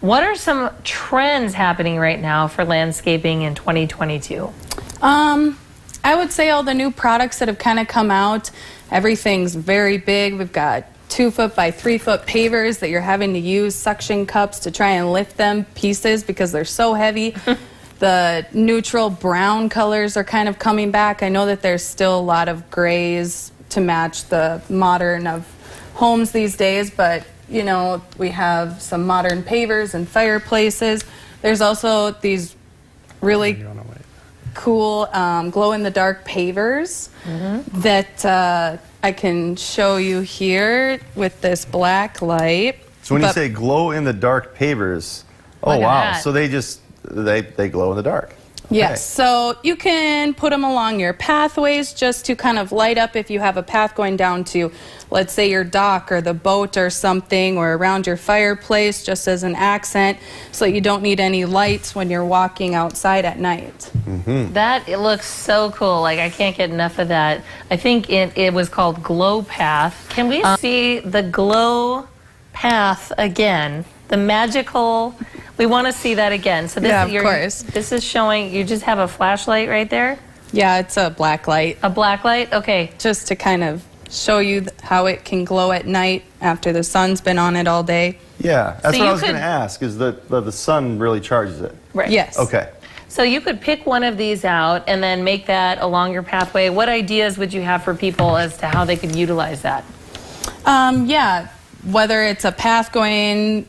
What are some trends happening right now for landscaping in 2022? I would say all the new products that have kind of come out, everything's very big. We've got 2-foot by 3-foot pavers that you're having to use suction cups to try and lift them pieces because they're so heavy. The neutral brown colors are kind of coming back. I know that there's still a lot of grays to match the modern of homes these days, but you know, we have some modern pavers and fireplaces. There's also these really cool glow-in-the-dark pavers that I can show you here with this black light. So when you say glow-in-the-dark pavers, oh wow, so they just, they glow in the dark. Okay. Yes, so you can put them along your pathways just to kind of light up if you have a path going down to, let's say, your dock or the boat or something, or around your fireplace, just as an accent, so you don't need any lights when you're walking outside at night. That, it looks so cool. Like, I can't get enough of that. I think it was called Glow Path. Can we see the Glow Path again? The magical... We want to see that again. So this, yeah, of course. This is showing, you just have a flashlight right there? Yeah, it's a black light. A black light? Okay. Just to kind of show you how it can glow at night after the sun's been on it all day. Yeah, that's what I was going to ask, is that the sun really charges it. Right. Yes. Okay. So you could pick one of these out and then make that along your pathway. What ideas would you have for people as to how they could utilize that? Yeah, whether it's a path going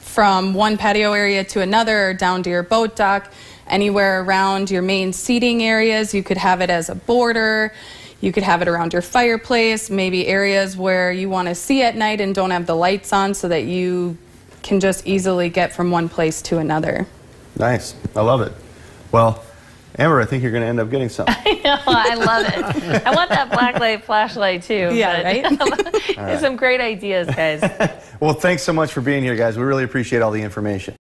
from one patio area to another, or down to your boat dock, anywhere around your main seating areas. You could have it as a border. You could have it around your fireplace, maybe areas where you want to see at night and don't have the lights on, so that you can just easily get from one place to another. Nice. I love it. Well, Amber, I think you're going to end up getting some. I know. I love it. I want that black light flashlight, too. Yeah, right? Some great ideas, guys. Well, thanks so much for being here, guys. We really appreciate all the information.